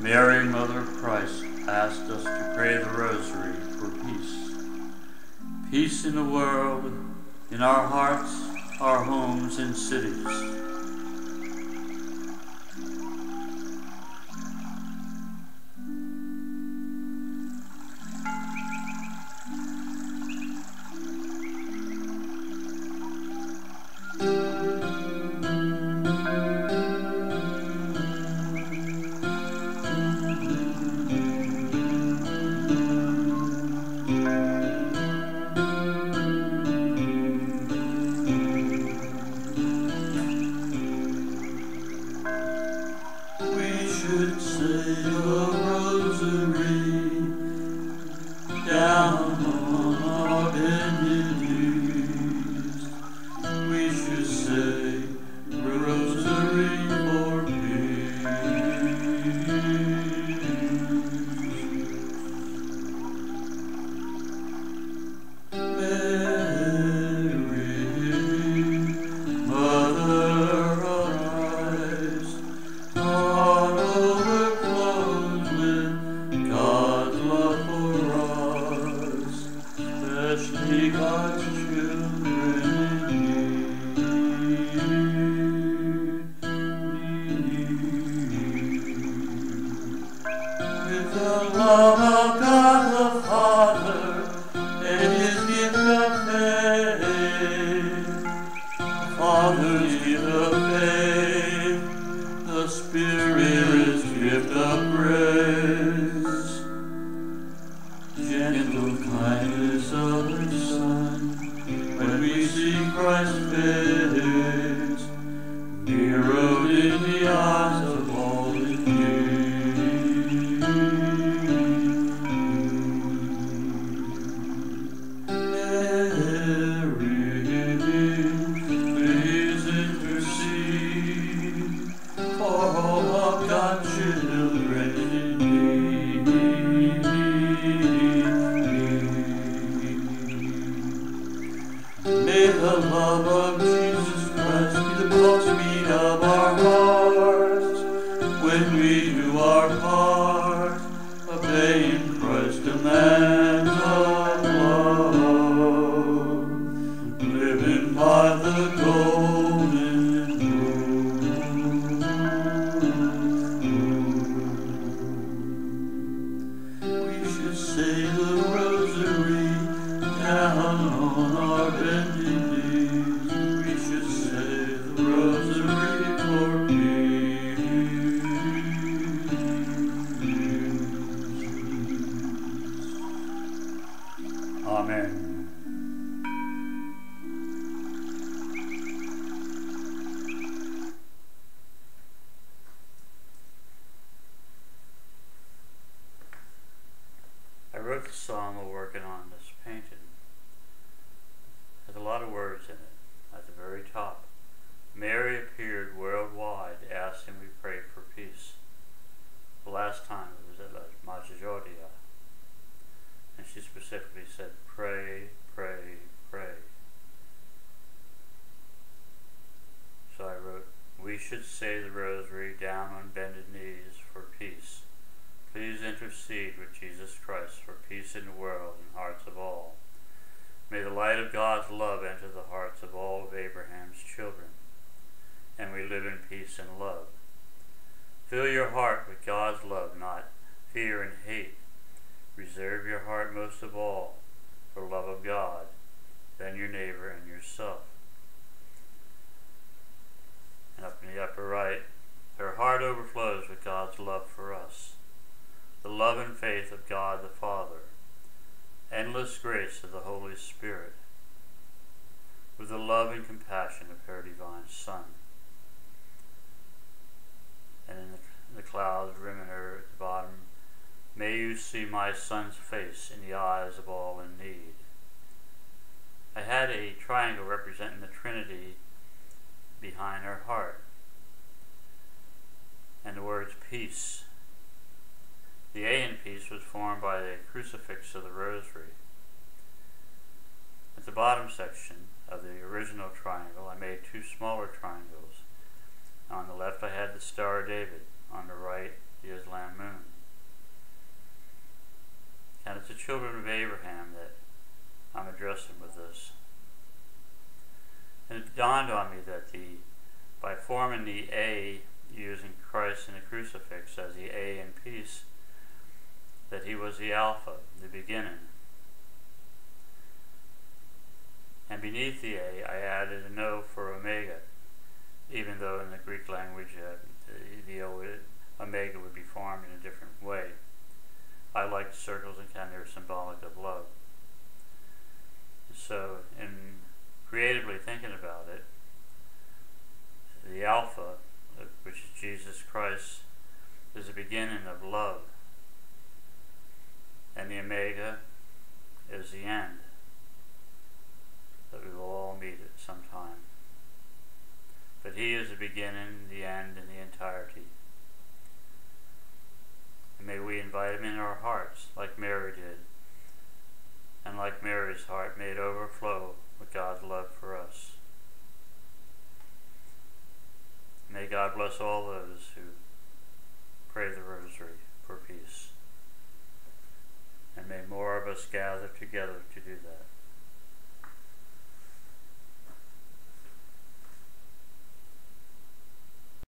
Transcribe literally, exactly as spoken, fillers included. Mary, Mother of Christ, asked us to pray the Rosary for peace. Peace in the world, in our hearts, our homes, and cities. Smaller triangles. On the left I had the Star of David, on the right the Islam moon. And it's the children of Abraham that I'm addressing with this. And it dawned on me that the by forming the A using Christ in the crucifix as the A in peace, that he was the Alpha, the beginning. And beneath the A, I added an O for Omega, even though in the Greek language uh, the, the O Omega would be formed in a different way. I liked circles and kind of symbolic of love. So, in creatively thinking about it, the Alpha, which is Jesus Christ, is the beginning of love, and the Omega is the end, that we will all meet at some time. But he is the beginning, the end, and the entirety. And may we invite him in our hearts, like Mary did, and like Mary's heart made overflow with God's love for us. May God bless all those who pray the rosary for peace. And may more of us gather together to do that.